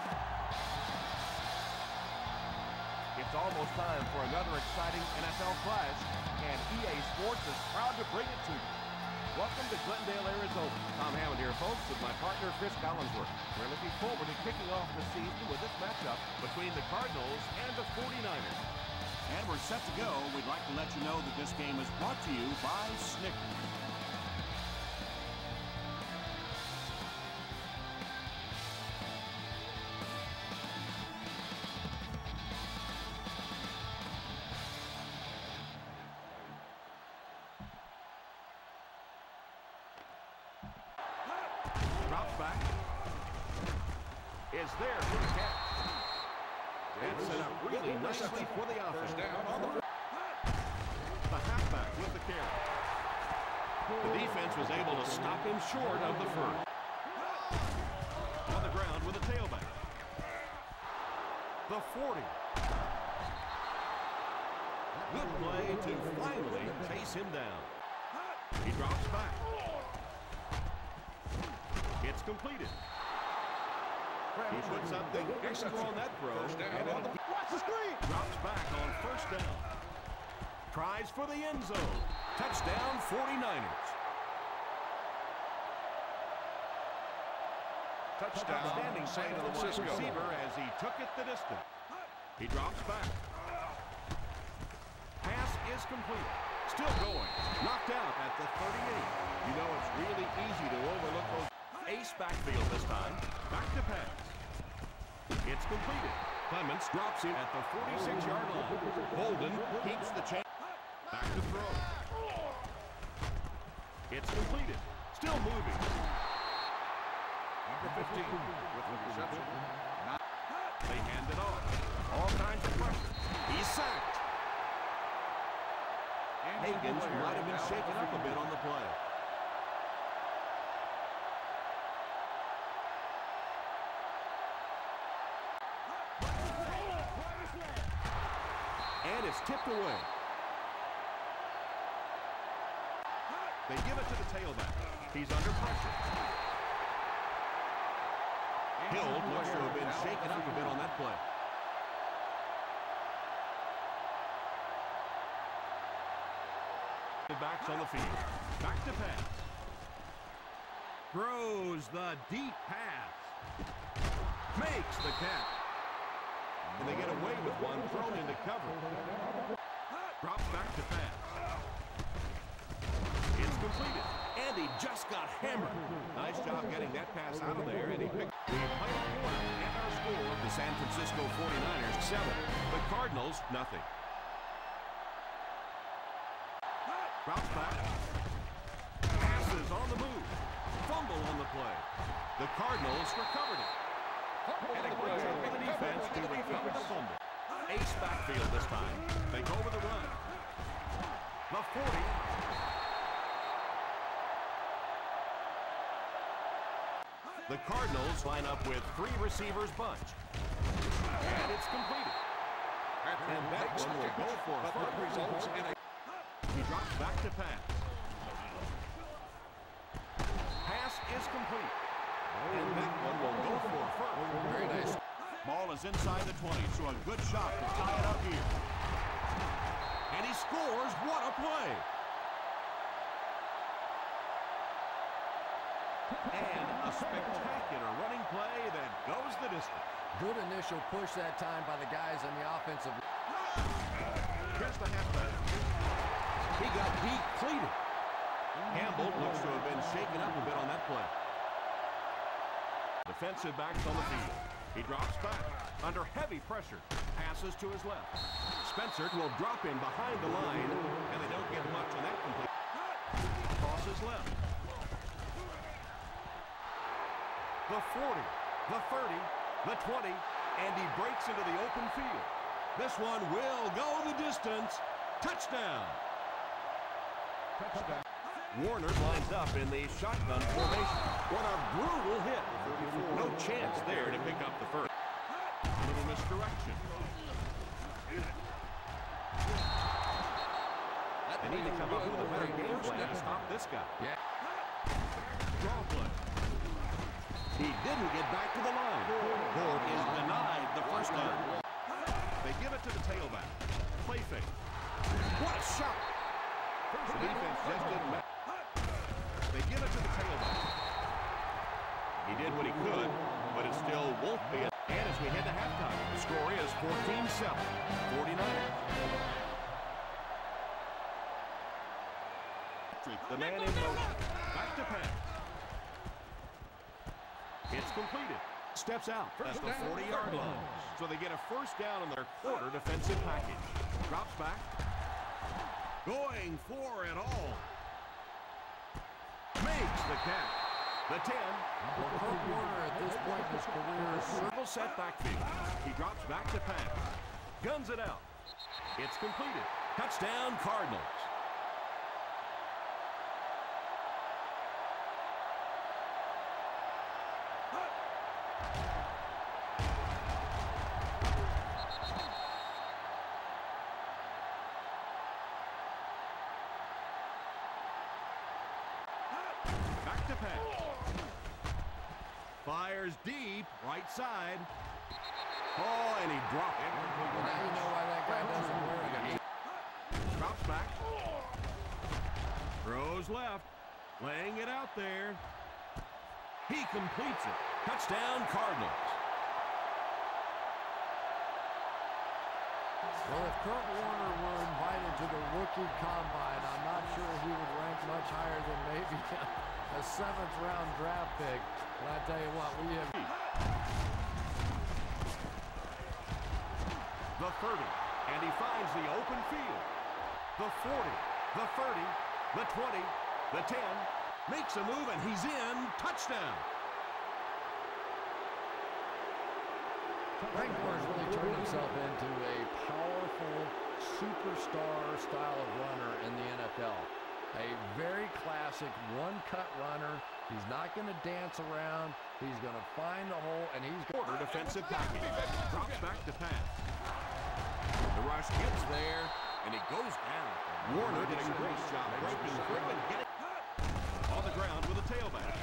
It's almost time for another exciting NFL clash, and EA Sports is proud to bring it to you. Welcome to Glendale, Arizona. Tom Hammond here, folks, with my partner, Chris Collinsworth. We're looking forward to kicking off the season with this matchup between the Cardinals and the 49ers. And we're set to go. We'd like to let you know that this game is brought to you by Snickers. Drops back. Is there for the catch. It's set up really nicely for the offense. The halfback with the carry. The defense was able to stop him short of the first. On the ground with a tailback. The 40. Good play to finally chase him down. He drops back. It's completed. He put something extra on that throw. Watch the screen. Drops back on first down. Tries for the end zone. Touchdown 49ers. Touchdown. Standing side of the wide receiver as he took it the distance. He drops back. Pass is complete. Still going. Knocked out at the 38. You know, it's really easy to overlook those. Ace backfield this time. Back to pass. It's completed. Clements drops him at the 46-yard line. Boldin keeps the chance. Back to throw. It's completed. Still moving. Number 15 with the reception. They hand it off. All kinds of pressure. He's sacked. Haggans might have been shaken up a bit on the play. And it's tipped away. They give it to the tailback. He's under pressure. Hill must have been shaken up a bit on that play. The backs on the field. Back to pass. Throws the deep pass. Makes the catch. And they get away with one thrown into cover. Drops back to pass. It's completed. And he just got hammered. Nice job getting that pass out of there. And he picked the final quarter and our score. The San Francisco 49ers 7. The Cardinals nothing. Drops back. Passes on the move. Fumble on the play. The Cardinals recovered it. And a great job for the defense to recover the fumble. Ace backfield this time. They go with the run. The 40. The Cardinals line up with three receivers bunch. And it's completed. And that one will go for a first results in a... He drops back to pass. Pass is complete. And that one will go for first. Very nice. Ball is inside the 20, so a good shot to tie it up here. And he scores. What a play. And a spectacular running play that goes the distance. Good initial push that time by the guys on the offensive. Here's the halfback. He got deep cleated. Campbell looks to have been shaken up a bit on that play. Defensive backs on the field. He drops back. Under heavy pressure. Passes to his left. Spencer will drop him behind the line. And they don't get much on that complete. Crosses left. The 40. The 30. The 20. And he breaks into the open field. This one will go the distance. Touchdown. Touchdown. Warner lines up in the shotgun formation. What a brutal hit. No chance there to pick up the first. A little misdirection. They need to come up with a better game plan to stop this guy. Yeah. Draw play. He didn't get back to the line. Campbell. And as we head to halftime, the score is 14-7, 49ers. The man in motion. Back to pass. It's completed. Steps out. That's the 40-yard line. So they get a first down in their quarter defensive package. Drops back. Going for it all. Makes the catch. The 10. Well, Kurt Warner at this point in his career is single set backfield. He drops back to pass. Guns it out. It's completed. Touchdown, Cardinals. Back to pass. Fires deep, right side. Oh, and he dropped it. Well, now you know why that guy doesn't wear it. Drops back. Throws left. Laying it out there. He completes it. Touchdown, Cardinals. Well, if Kurt Warner were invited to the rookie combine, I'm not sure he would rank much higher than maybe a 7th-round draft pick. And I tell you what, we have... The 30, and he finds the open field. The 40, the 30, the 20, the 10. Makes a move, and he's in. Touchdown. Frank Moore's really turned himself into a powerful superstar style of runner in the NFL. A very classic one-cut runner. He's not going to dance around. He's going to find the hole, and he's going to defensive package. Drops back to pass. The rush gets there, and he goes down. Warner did a great job breaking through and getting on the ground with a tailback.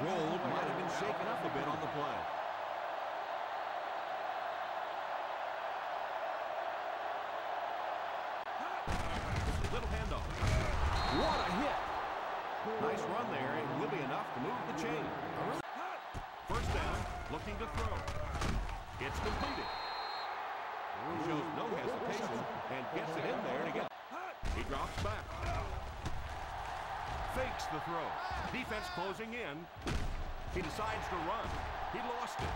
Rolled, might have been shaken up a bit on the play. Little handoff. What a hit. Nice run there. It will be enough to move the chain. First down, looking to throw. It's completed. Shows no hesitation and gets it in there to get. He drops back. Fakes the throw. Defense closing in. He decides to run. He lost it.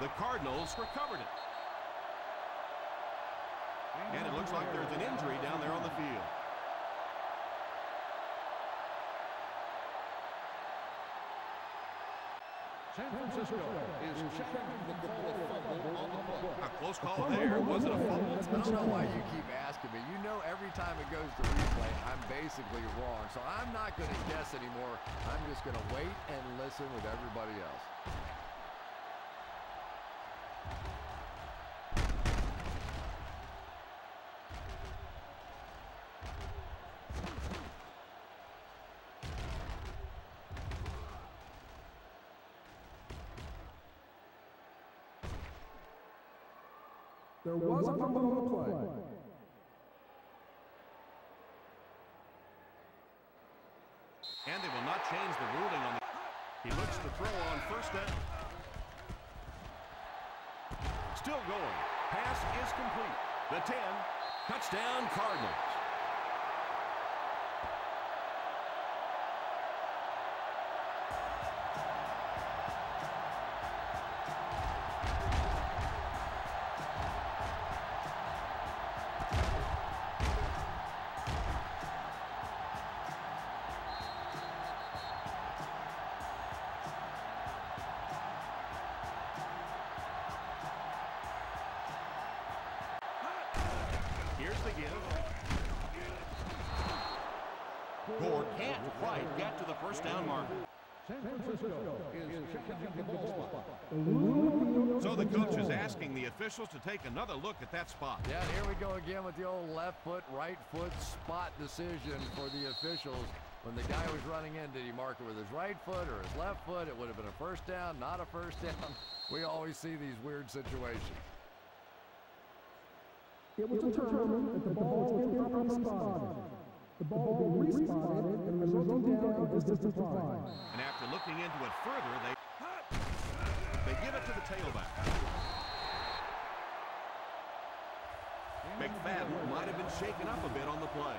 The Cardinals recovered it. And it looks like there's an injury down there on the field. San Francisco is challenging the call of fumble on the play. A close call there. Was it a fumble? I don't know why you keep asking me. You know every time it goes to replay, I'm basically wrong. So I'm not going to guess anymore. I'm just going to wait and listen with everybody else. There was a fumble on the play. And they will not change the ruling on the... He looks to throw on first down. Still going. Pass is complete. The 10. Touchdown, Cardinals. Gore can't quite get to the first down marker. San Francisco is challenging the ball spot. So the coach is asking the officials to take another look at that spot. Yeah, here we go again with the old left foot, right foot spot decision for the officials. When the guy was running in, did he mark it with his right foot or his left foot? It would have been a first down, not a first down. We always see these weird situations. It was determined that the ball was in the right spot. The ball will respond and the resulting down is distant line. And after looking into it further, they give it to the tailback. McFadden might have been shaken up a bit on the play.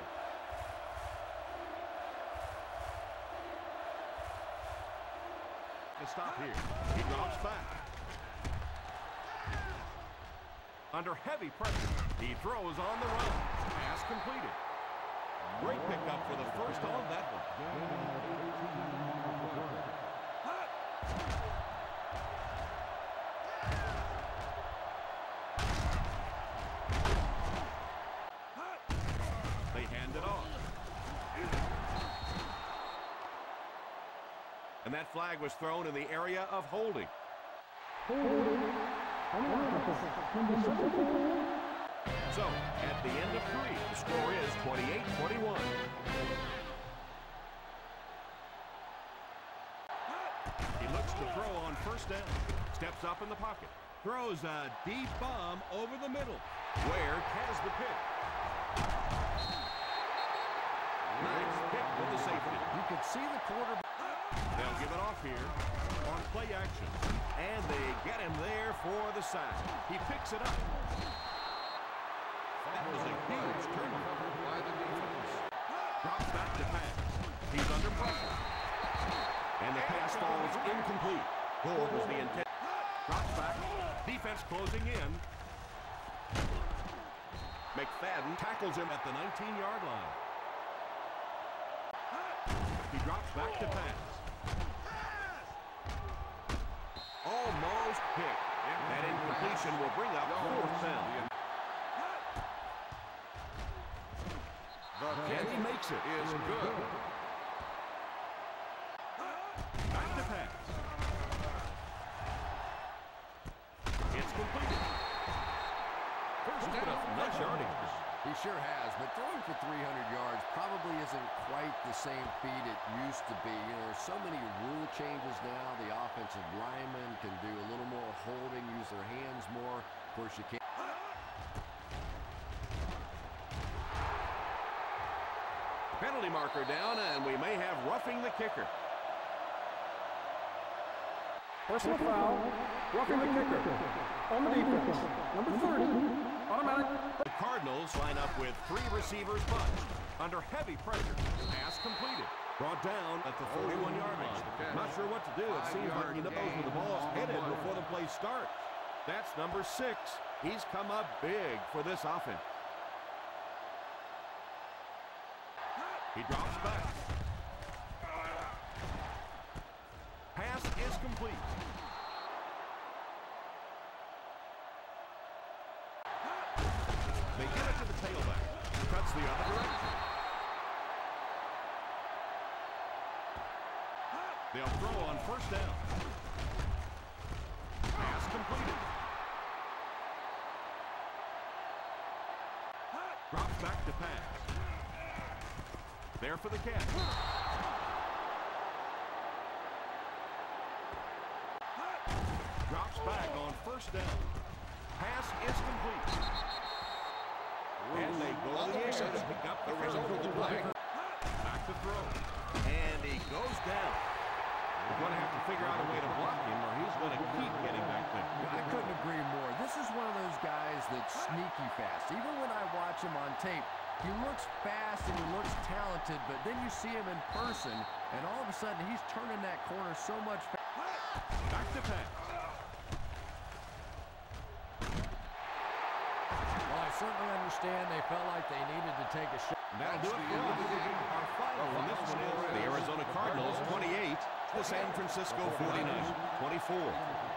A stop here. He drops back. Under heavy pressure, he throws on the run. Pass completed. Great pickup for the first on that one. They hand it off. And that flag was thrown in the area of holding. So, at the end of three, the score is 28-21. He looks to throw on first down. Steps up in the pocket. Throws a deep bomb over the middle. Ware has the pick. Nice pick with the safety. You can see the quarterback. They'll give it off here on play action. And they get him there for the sack. He picks it up. That was a huge turnover by the defense. Drops back to pass. He's under pressure. And the pass falls incomplete. Goal was the intent. Drops back. Defense closing in. McFadden tackles him at the 19-yard line. He drops back to pass. Almost picked. That incompletion will bring up fourth down. And he makes it. Is good. Back to pass. It's completed. First down. Nice yardage. He sure has, but throwing for 300 yards probably isn't quite the same feat it used to be. You know, there's so many rule changes now. The offensive linemen can do a little more holding, use their hands more. Of course, you can't. Penalty marker down, and we may have roughing the kicker. Personal foul, roughing the kicker. On the defense, number 30, automatic. The Cardinals line up with three receivers bunched. Under heavy pressure, pass completed. Brought down at the 41-yard line. Not sure what to do. It seems like he knows where the ball is headed before the play starts. That's number 6. He's come up big for this offense. He drops back. Pass is complete. They give it to the tailback. Cuts the other direction. They'll throw on first down. Pass completed. Drops back to pass. There for the catch. Drops back on first down. Pass is complete. And they go to the air to pick up the result of the play. Back to throw. And he goes down. We're going to have to figure out a way to block him, or he's going to keep getting back there. I couldn't agree more. This is one of those guys that's sneaky fast. Even when I watch him on tape, he looks fast and he looks talented, but then you see him in person, and all of a sudden he's turning that corner so much faster. Back to pass. Well, I certainly understand they felt like they needed to take a shot. That'll do it for us. Our final from this one is the Arizona Cardinals 28, the San Francisco 49ers 24.